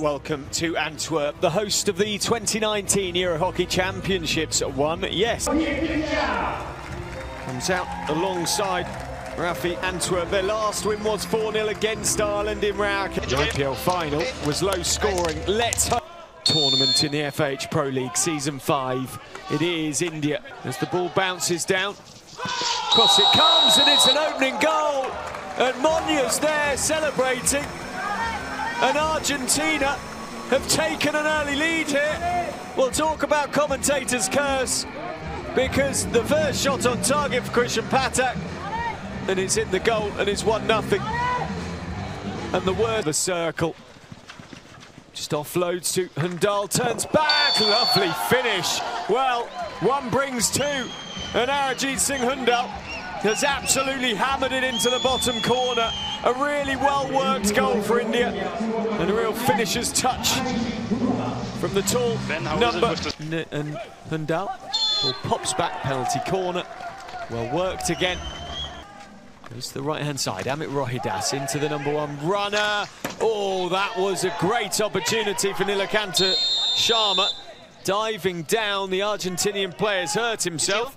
Welcome to Antwerp, the host of the 2019 Euro Hockey Championships. Comes out alongside Rafi Antwerp. Their last win was 4-0 against Ireland in Rauk. The IPL final was low scoring. Let's hope. Tournament in the FH Pro League Season 5. It is India. As the ball bounces down, across it comes, and it's an opening goal. And Monya's there celebrating. And Argentina have taken an early lead here. We'll talk about commentator's curse, because the first shot on target for Cristian Paták, and it's in the goal, and it's 1-0. And the word of a circle. Just offloads to Hundal, turns back, lovely finish. Well, one brings two, and Arajit Singh Hundal has absolutely hammered it into the bottom corner. A really well-worked goal for India, and a real finisher's touch from the tall number. And Hundal pops back, penalty corner. Well worked again. Goes to the right-hand side, Amit Rohidas into the number one runner. Oh, that was a great opportunity for Nilakanta Sharma. Diving down, the Argentinian player's hurt himself.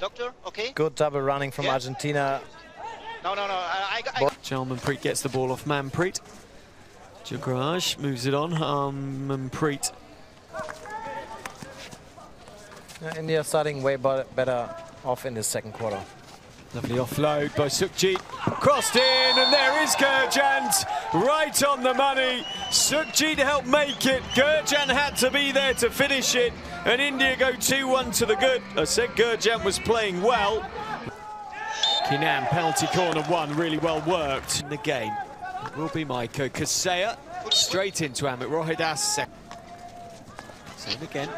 Doctor, okay. Good double running from Argentina. Manpreet gets the ball off Manpreet. Jagraj moves it on. Manpreet. India starting way better off in the second quarter. Lovely offload by Sukhji. Crossed in, and there is Gurjan. Right on the money. Sukhji to help make it. Gurjan had to be there to finish it. And India go 2-1 to the good. I said Gurjan was playing well. Keenan, penalty corner one, really well worked. In the game, it will be Michael Caseya. Straight into Amit Rohidas. Same again.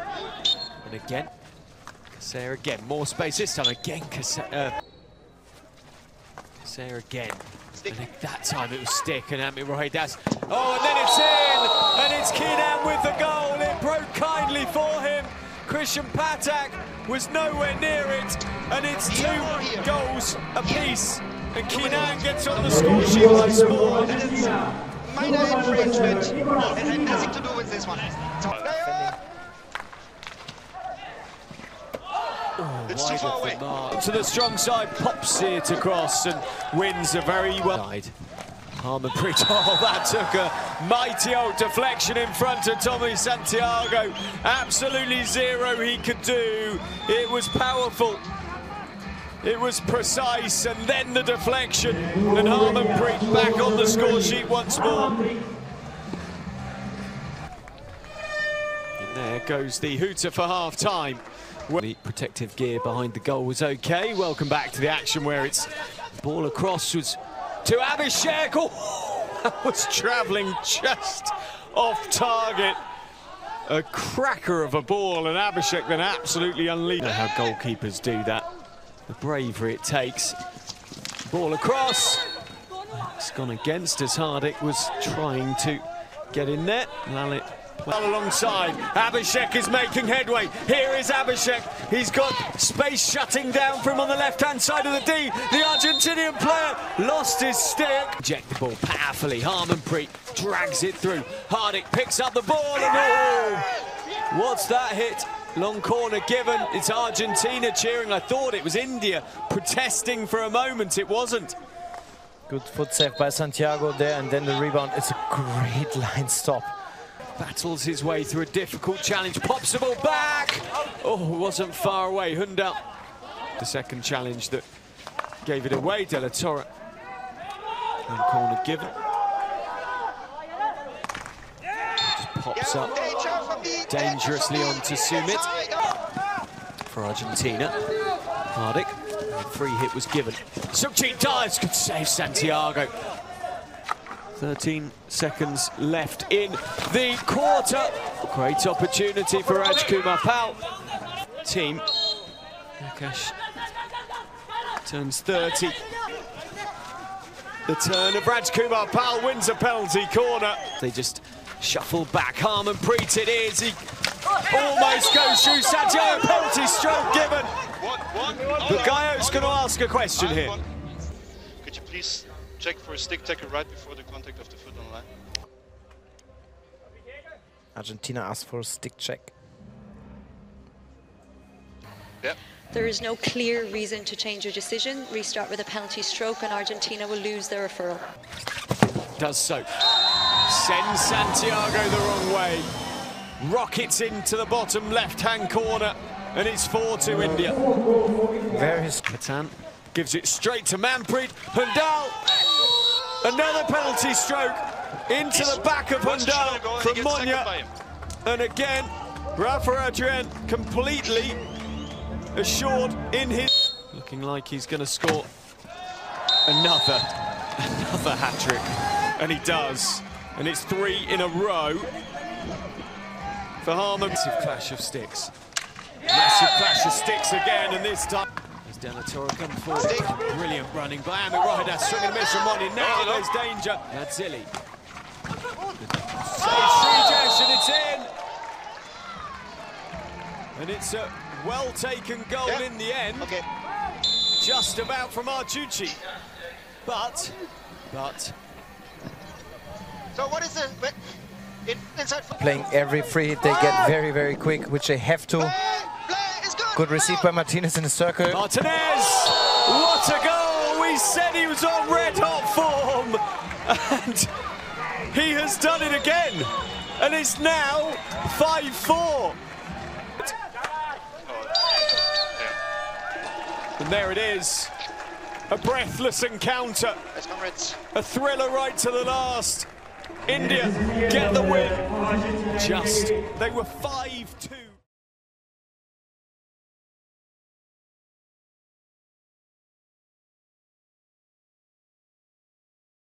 And again. Caseya again. More space this time. Again, Caseya. Caseya again. And that time it was stick, and Amit Rohidas. Oh, and then it's in! And it's Keenan with the goal. It broke kindly for him. Cristian Paták was nowhere near it, and it's two goals apiece. And Keenan gets on the score sheet once more. Minor infringement. It had nothing to do with this one. Oh, it's too far away. To the strong side, pops it across and wins a very well. Harman Preet, oh, that took a mighty old deflection in front of Tommy Santiago. Absolutely zero he could do. It was powerful. It was precise, and then the deflection. And Harman Preet back on the score sheet once more. And there goes the hooter for half-time. The protective gear behind the goal was okay. Welcome back to the action, where it's ball across was to Abhishek. Oh, that was travelling just off target. A cracker of a ball, and Abhishek then absolutely unleashed. You know how goalkeepers do that. The bravery it takes. Ball across. It's gone against as Hardik was trying to get in there. Lalit. Well alongside, Abhishek is making headway. Here is Abhishek. He's got space shutting down from on the left-hand side of the D. The Argentinian player lost his stick. Eject the ball powerfully. Harman Preet drags it through. Hardik picks up the ball, and oh! What's that hit? Long corner given. It's Argentina cheering. I thought it was India protesting for a moment. It wasn't. Good foot save by Santiago there, and then the rebound. It's a great line stop. Battles his way through a difficult challenge, pops the ball back. Oh, wasn't far away. Hundal, the second challenge that gave it away. De la Torre, one corner given. Just pops up dangerously onto Sumit for Argentina. Hardik, free hit was given. Sukhji dives, could save Santiago. 13 seconds left in the quarter. Great opportunity for Rajkumar Pal. Team. Akash turns 30. The turn of Rajkumar Pal wins a penalty corner. They just shuffle back. Harman Preet it is. He almost goes through Satya. Penalty stroke given. But Gaio's going to ask a question here. Could you please check for a stick tackle right before the contact of the foot on line. Argentina asked for a stick check. Yep. There is no clear reason to change your decision. Restart with a penalty stroke and Argentina will lose their referral. Does so. Sends Santiago the wrong way. Rockets into the bottom left-hand corner and it's 4-2 India. There is Paták. Gives it straight to Manpreet. Hundal. Another penalty stroke into the back of Hundal from Monya. And again, Rafa Adrian completely assured in his... Looking like he's going to score another hat-trick. And he does. And it's three in a row for Harman. Massive clash of sticks. Massive clash of sticks again, and this time... De la Torre comes forward. Brilliant running by Amit Rohidas. Swing and miss from Monya. Now there's danger. Nadzili. Saves and it's in. And it's a well-taken goal in the end. Okay. Just about from Archucci. But... So what is it? Inside playing every free hit they get very, very quick, which they have to. Good receive by Martinez in the circle. Martinez! What a goal! We said he was on red-hot form! And he has done it again! And it's now 5-4. And there it is. A breathless encounter. A thriller right to the last. India get the win. Just, they were 5-2.